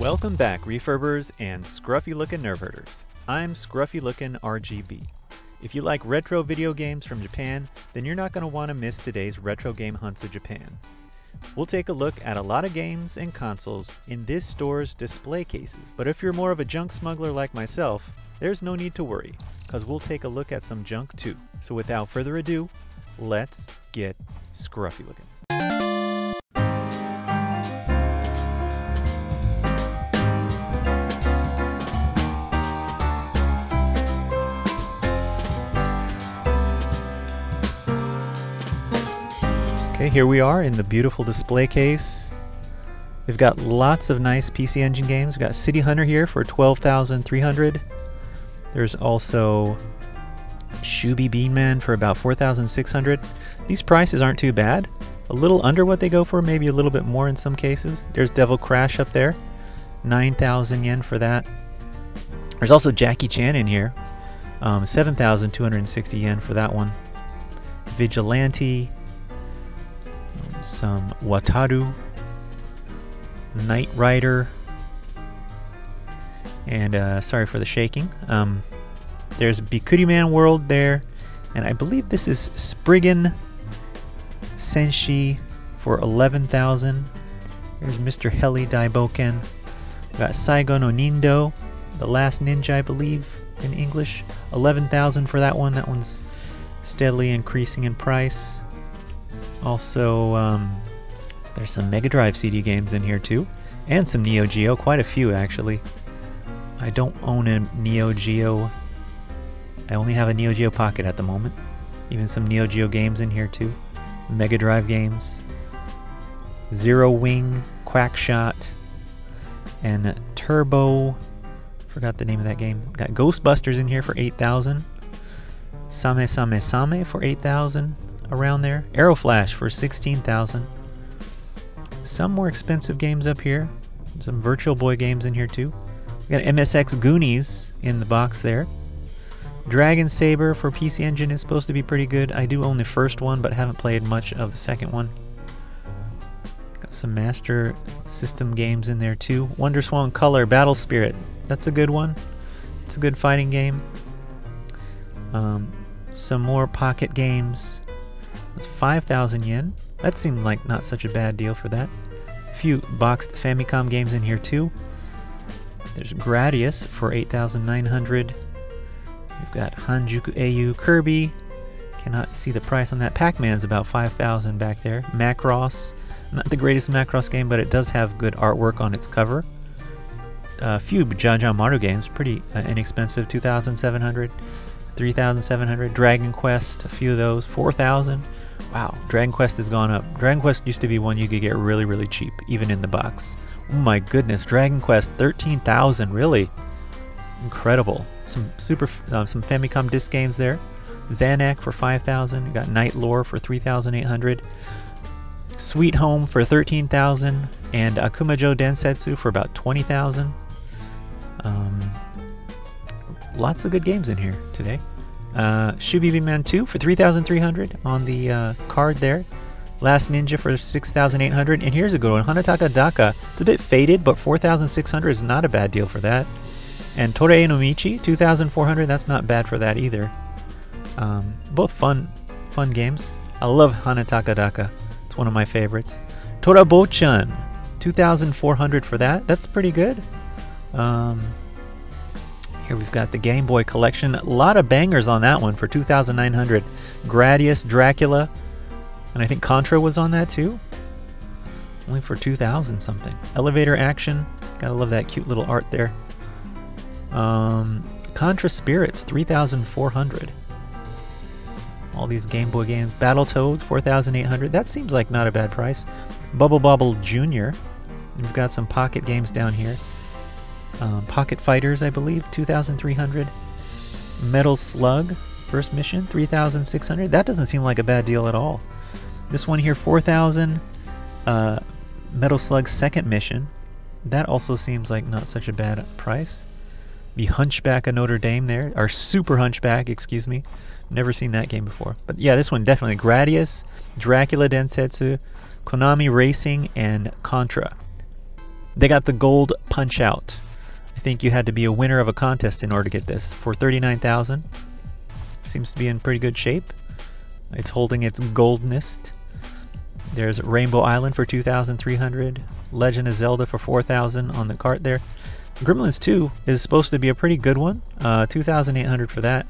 Welcome back, refurbers and scruffy looking nerve herders. I'm Scruffy Looking RGB. If you like retro video games from Japan, then you're not going to want to miss today's Retro Game Hunts of Japan. We'll take a look at a lot of games and consoles in this store's display cases, but if you're more of a junk smuggler like myself, there's no need to worry, because we'll take a look at some junk too. So without further ado, let's get scruffy looking. Okay, here we are in the beautiful display case. They've got lots of nice PC Engine games. We've got City Hunter here for $12,300. There's also Shubibinman for about $4,600. These prices aren't too bad. A little under what they go for, maybe a little bit more in some cases. There's Devil Crash up there, 9,000 yen for that. There's also Jackie Chan in here, 7,260 yen for that one. Vigilante, some Wataru, Knight Rider, and sorry for the shaking. There's Bikuriman World there, and I believe this is Spriggan Senshi for 11,000. There's Mr. Heli Daiboken. We've got Saigo no Nindo, The Last Ninja, I believe, in English. 11,000 for that one. That one's steadily increasing in price. Also, there's some Mega Drive CD games in here too, and some Neo Geo, quite a few actually. I don't own a Neo Geo. I only have a Neo Geo Pocket at the moment. Even some Neo Geo games in here too. Mega Drive games. Zero Wing, Quackshot, and Turbo. Forgot the name of that game. Got Ghostbusters in here for 8,000. Same for 8,000, around there. Arrow Flash for 16,000. Some more expensive games up here. Some Virtual Boy games in here too. We got MSX Goonies in the box there. Dragon Saber for PC Engine is supposed to be pretty good. I do own the first one, but haven't played much of the second one. Got some Master System games in there too. Wonder Swan Color, Battle Spirit. That's a good one. It's a good fighting game. Some more pocket games. That's 5,000 yen. That seemed like not such a bad deal for that. A few boxed Famicom games in here too. There's Gradius for 8,900. We've got Hanjuku AU Kirby. Cannot see the price on that. Pac-Man's about 5,000 back there. Macross. Not the greatest Macross game, but it does have good artwork on its cover. A few Jajamaru games, pretty inexpensive. 2,700. 3,700. Dragon Quest, a few of those. 4,000. Wow, Dragon Quest has gone up. Dragon Quest used to be one you could get really, really cheap, even in the box. Oh my goodness, Dragon Quest, 13,000, really? Incredible. Some some Famicom disc games there. Zanak for 5,000. We got Night Lore for 3,800. Sweet Home for 13,000, and Akumajo Densetsu for about 20,000. Lots of good games in here today. Shubibinman 2 for 3,300 on the card there. Last Ninja for 6,800, and here's a good one, Hanataka Daka. It's a bit faded, but 4,600 is not a bad deal for that. And Torei no Michi, 2,400, that's not bad for that either. Both fun games. I love Hanataka Daka. It's one of my favorites. Torabochan, 2,400 for that. That's pretty good. Here we've got the Game Boy collection. A lot of bangers on that one for 2,900. Gradius, Dracula, and I think Contra was on that too. Only for 2,000 something. Elevator Action. Gotta love that cute little art there. Contra Spirits, 3,400. All these Game Boy games. Battletoads, 4,800. That seems like not a bad price. Bubble Bobble Jr. We've got some pocket games down here. Pocket Fighters, I believe, 2,300. Metal Slug, first mission, 3,600. That doesn't seem like a bad deal at all. This one here, 4,000. Metal Slug second mission. That also seems like not such a bad price. The Hunchback of Notre Dame there, or Super Hunchback, excuse me. Never seen that game before. But yeah, this one definitely. Gradius, Dracula Densetsu, Konami Racing, and Contra. They got the gold Punch-Out. I think you had to be a winner of a contest in order to get this. For $39,000. Seems to be in pretty good shape. It's holding its goldness. There's Rainbow Island for $2,300. Legend of Zelda for $4,000 on the cart there. Gremlins 2 is supposed to be a pretty good one. $2,800 for that.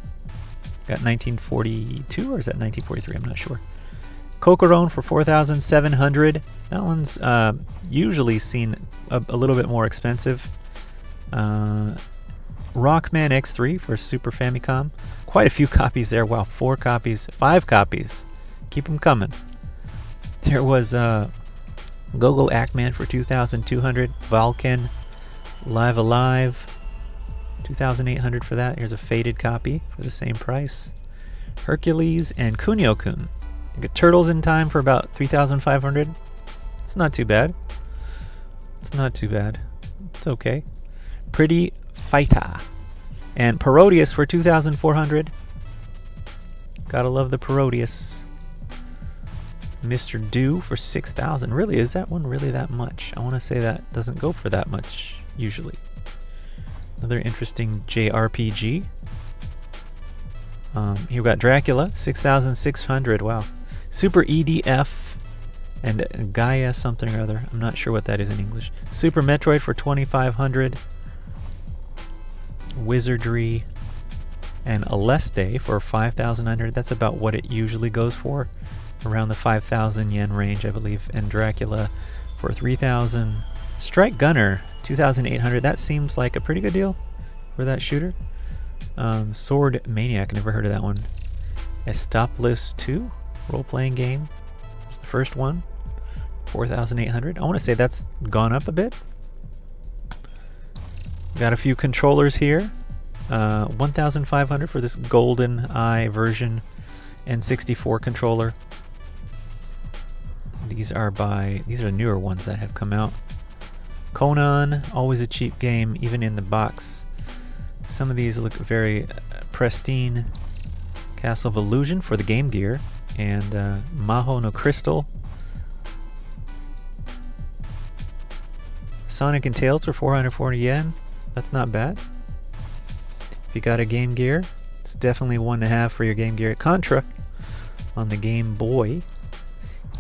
Got 1942 or is that 1943? I'm not sure. Kokoron for $4,700. That one's usually seen a little bit more expensive. Rockman X3 for Super Famicom. Quite a few copies there. Wow, 5 copies. Keep them coming. There was Go-Go Ackman for $2,200. Valken Live Alive, $2,800 for that. Here's a faded copy for the same price. Hercules and Kunio-kun. You get Turtles in Time for about $3,500. It's not too bad. It's not too bad. It's okay. Pretty Fighter and Parodius for $2,400. Gotta love the Parodius. Mr. Do for $6,000. Really, is that one really that much? I want to say that doesn't go for that much usually. Another interesting JRPG. Here we got Dracula, $6,600. Wow. Super EDF and Gaia something or other. I'm not sure what that is in English. Super Metroid for $2,500. Wizardry and Aleste for $5,900. That's about what it usually goes for, around the 5,000 yen range, I believe. And Dracula for 3,000. Strike Gunner, 2,800. That seems like a pretty good deal for that shooter. Sword Maniac, never heard of that one. Estopolis 2, role-playing game. It's the first one, 4,800. I want to say that's gone up a bit. Got a few controllers here. 1,500 for this Golden Eye version N64 controller. These are by, these are newer ones that have come out. Conan, always a cheap game, even in the box. Some of these look very pristine. Castle of Illusion for the Game Gear, and Maho no Crystal. Sonic and Tails for 440 yen. That's not bad. If you got a Game Gear, it's definitely one to have for your Game Gear. Contra on the Game Boy.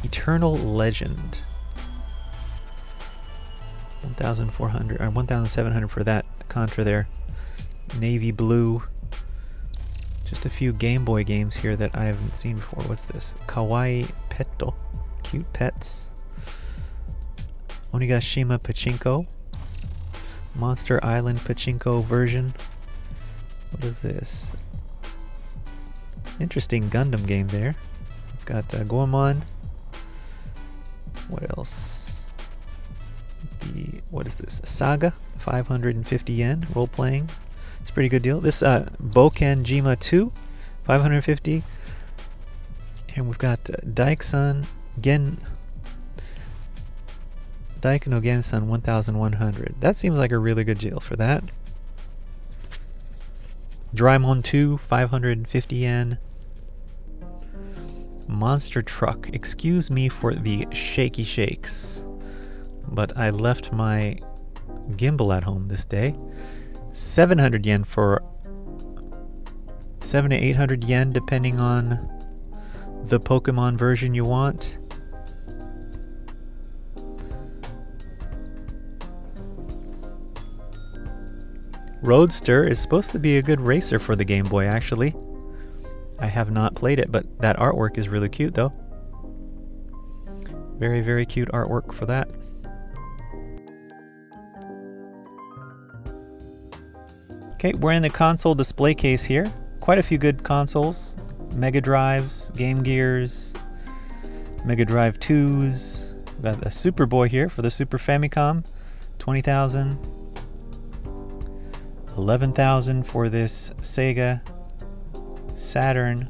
Eternal Legend. 1,400 or 1,700 for that Contra there. Navy Blue. Just a few Game Boy games here that I haven't seen before. What's this? Kawaii Petto. Cute pets. Onigashima Pachinko. Monster Island Pachinko version. What is this? Interesting Gundam game there. We've got Goemon. What else? What is this? Saga, 550 yen, role playing. It's a pretty good deal. This Bokenjima 2, 550. And we've got Daiksan Gen. Daiki no Gensan, 1,100. That seems like a really good deal for that. Drymon 2, 550 yen. Monster Truck. Excuse me for the shaky shakes, but I left my gimbal at home this day. 700 yen for 700 to 800 yen depending on the Pokemon version you want. Roadster is supposed to be a good racer for the Game Boy, actually. I have not played it, but that artwork is really cute, though. Very, very cute artwork for that. Okay, we're in the console display case here. Quite a few good consoles. Mega Drives, Game Gears, Mega Drive 2s. We've got a Super Boy here for the Super Famicom, 20,000. 11,000 for this Sega Saturn,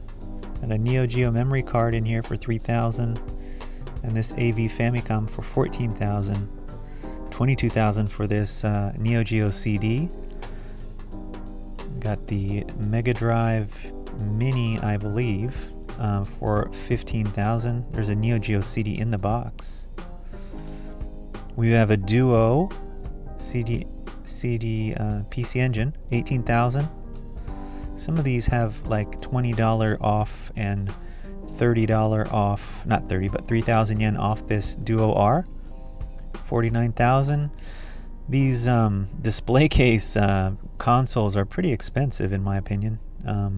and a Neo Geo memory card in here for 3,000, and this AV Famicom for 14,000. 22,000 for this Neo Geo CD. Got the Mega Drive Mini, I believe, for 15,000. There's a Neo Geo CD in the box. We have a Duo PC Engine, 18,000. Some of these have like $20 off and $30 off, not 30, but 3,000 yen off this Duo R, 49,000. These display case consoles are pretty expensive in my opinion.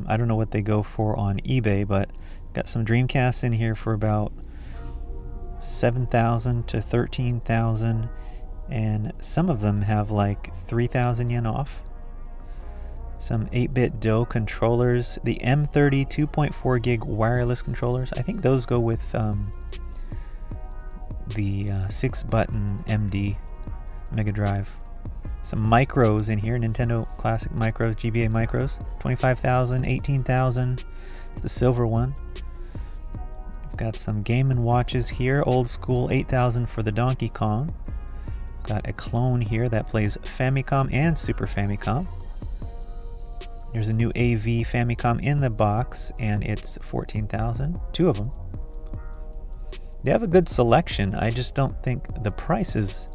I don't know what they go for on eBay, but got some Dreamcasts in here for about 7,000 to 13,000, and some of them have like 3,000 yen off. Some 8-bit Do controllers, the M30 2.4 gig wireless controllers. I think those go with the 6-button MD Mega Drive. Some micros in here, Nintendo Classic micros, GBA micros, 25,000, 18,000. It's the silver one. We've got some Game and Watches here, old school, 8,000 for the Donkey Kong. Got a clone here that plays Famicom and Super Famicom. There's a new AV Famicom in the box, and it's 14,000, two of them. They have a good selection. I just don't think the prices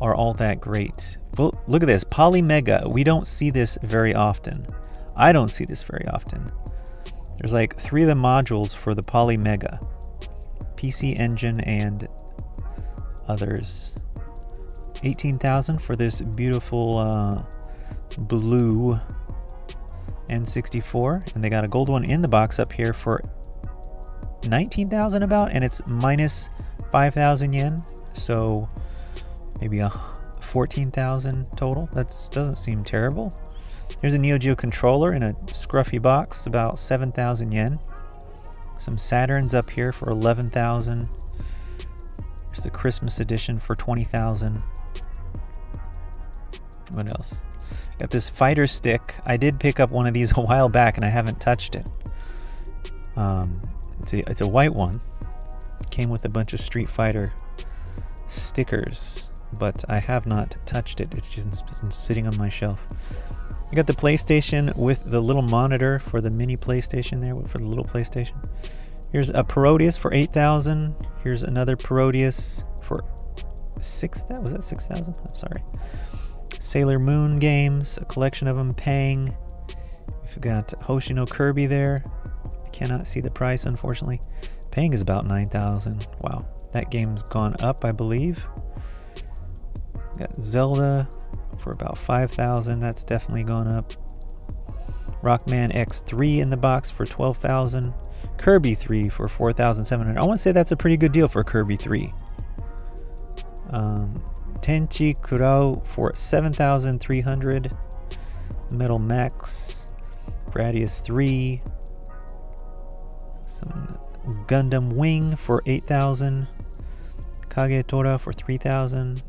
are all that great. Well, look at this, Polymega. We don't see this very often. I don't see this very often. There's like three of the modules for the Polymega, PC Engine and others. 18,000 for this beautiful blue N64, and they got a gold one in the box up here for 19,000 about, and it's minus 5,000 yen, so maybe 14,000 total. That doesn't seem terrible. Here's a Neo Geo controller in a scruffy box, about 7,000 yen. Some Saturns up here for 11,000. There's the Christmas edition for 20,000. What else? Got this fighter stick. I did pick up one of these a while back and I haven't touched it. It's a white one. Came with a bunch of Street Fighter stickers, but I have not touched it. It's just been sitting on my shelf. I got the PlayStation with the little monitor for the mini PlayStation there, for the little PlayStation. Here's a Parodius for 8,000. Here's another Parodius for 6,000. Was that 6,000? I'm sorry. Sailor Moon games, a collection of them, Pang. We've got Hoshino Kirby there. I cannot see the price, unfortunately. Pang is about 9,000. Wow. That game's gone up, I believe. Got Zelda for about 5,000. That's definitely gone up. Rockman X3 in the box for 12,000. Kirby 3 for 4,700. I want to say that's a pretty good deal for Kirby 3. Tenchi Kurao for 7,300. Metal Max, Gradius 3. Some Gundam Wing for 8,000. Kagetora for 3,000.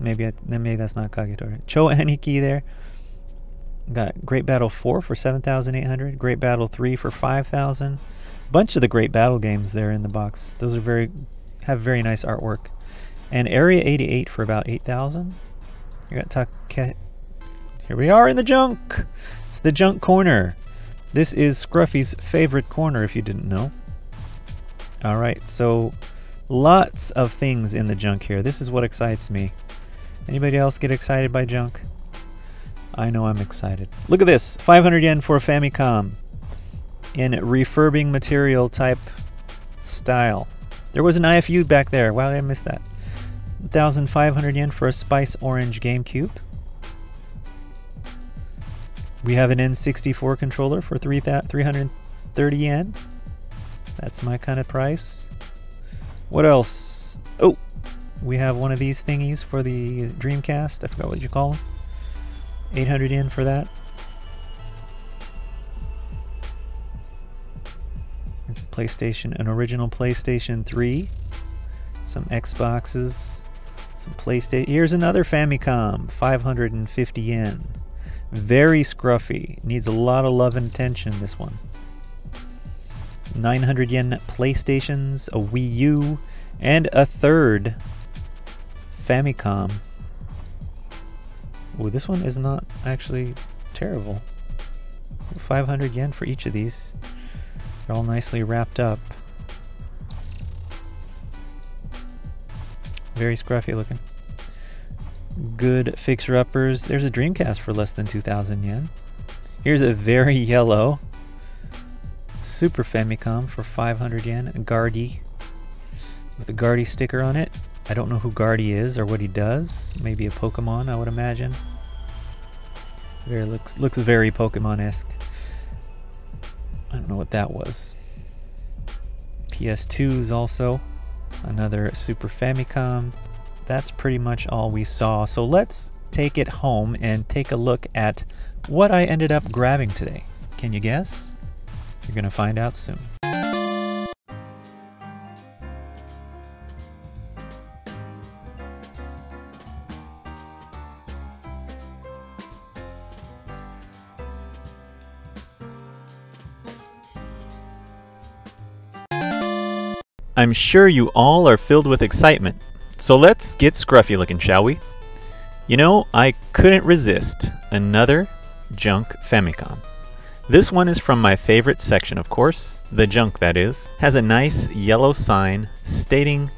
Maybe that's not Kagetora. Cho Aniki there. Got Great Battle 4 for 7,800. Great Battle 3 for 5,000. Bunch of the Great Battle games there in the box. Those are have very nice artwork. And Area 88 for about 8,000. You got Here we are in the junk. It's the junk corner. This is Scruffy's favorite corner, if you didn't know. All right, so lots of things in the junk here. This is what excites me. Anybody else get excited by junk? I know I'm excited. Look at this, 500 yen for a Famicom in refurbing material type style. There was an IFU back there. Wow, I missed that. 1,500 yen for a Spice Orange GameCube. We have an N64 controller for 330 yen. That's my kind of price. What else? Oh, we have one of these thingies for the Dreamcast. I forgot what you call them. 800 yen for that. PlayStation, an original PlayStation 3. Some Xboxes. Some PlayStation. Here's another Famicom, 550 yen. Very scruffy. Needs a lot of love and attention, this one. 900 yen PlayStations, a Wii U, and a third Famicom. Oh, this one is not actually terrible. 500 yen for each of these. They're all nicely wrapped up. Very scruffy looking. Good fixer-uppers. There's a Dreamcast for less than 2,000 yen. Here's a very yellow Super Famicom for 500 yen. A Gardy with a Gardy sticker on it. I don't know who Gardy is or what he does. Maybe a Pokemon, I would imagine. Very looks very Pokemon-esque. I don't know what that was. PS2's also. Another Super Famicom. That's pretty much all we saw. So let's take it home and take a look at what I ended up grabbing today. Can you guess? You're gonna find out soon. I'm sure you all are filled with excitement, so let's get scruffy looking, shall we? You know, I couldn't resist another junk Famicom. This one is from my favorite section, of course, the junk that is. Has a nice yellow sign stating,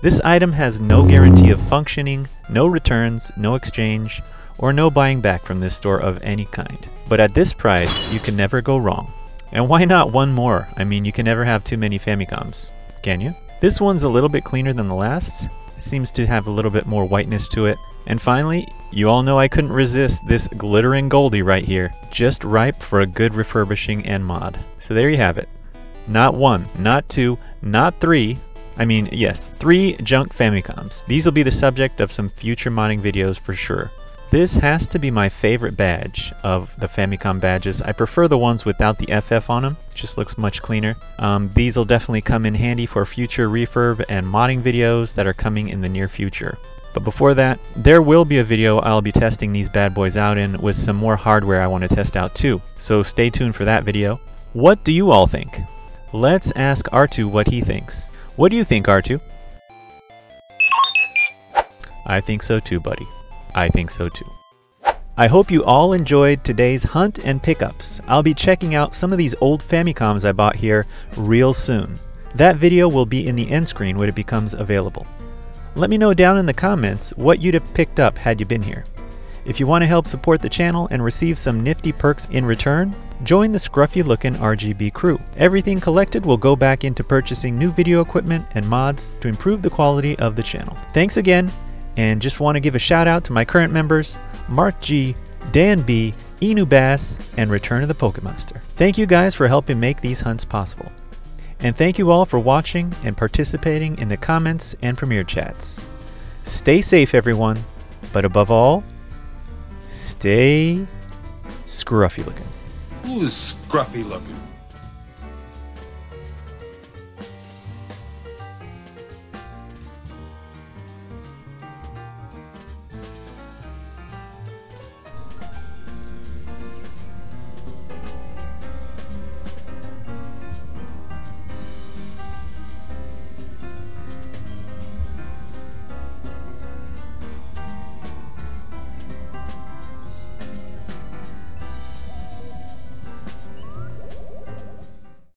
this item has no guarantee of functioning, no returns, no exchange, or no buying back from this store of any kind. But at this price, you can never go wrong. And why not one more? I mean, you can never have too many Famicoms. Can you? This one's a little bit cleaner than the last. It seems to have a little bit more whiteness to it. And finally, you all know I couldn't resist this glittering Goldie right here. Just ripe for a good refurbishing and mod. So there you have it. Not one, not two, not three. I mean, yes, three junk Famicoms. These will be the subject of some future modding videos for sure. This has to be my favorite badge of the Famicom badges. I prefer the ones without the FF on them. It just looks much cleaner. These will definitely come in handy for future refurb and modding videos that are coming in the near future. But before that, there will be a video I'll be testing these bad boys out in with some more hardware I want to test out too. So stay tuned for that video. What do you all think? Let's ask R2 what he thinks. What do you think, R2? I think so too, buddy. I think so too. I hope you all enjoyed today's hunt and pickups. I'll be checking out some of these old Famicoms I bought here real soon. That video will be in the end screen when it becomes available. Let me know down in the comments what you'd have picked up had you been here. If you want to help support the channel and receive some nifty perks in return, join the scruffy looking RGB crew. Everything collected will go back into purchasing new video equipment and mods to improve the quality of the channel. Thanks again. And just want to give a shout out to my current members, Mark G, Dan B, Inu Bass, and Return of the Pokemaster. Thank you guys for helping make these hunts possible. And thank you all for watching and participating in the comments and premiere chats. Stay safe everyone, but above all, stay scruffy looking. Who is scruffy looking?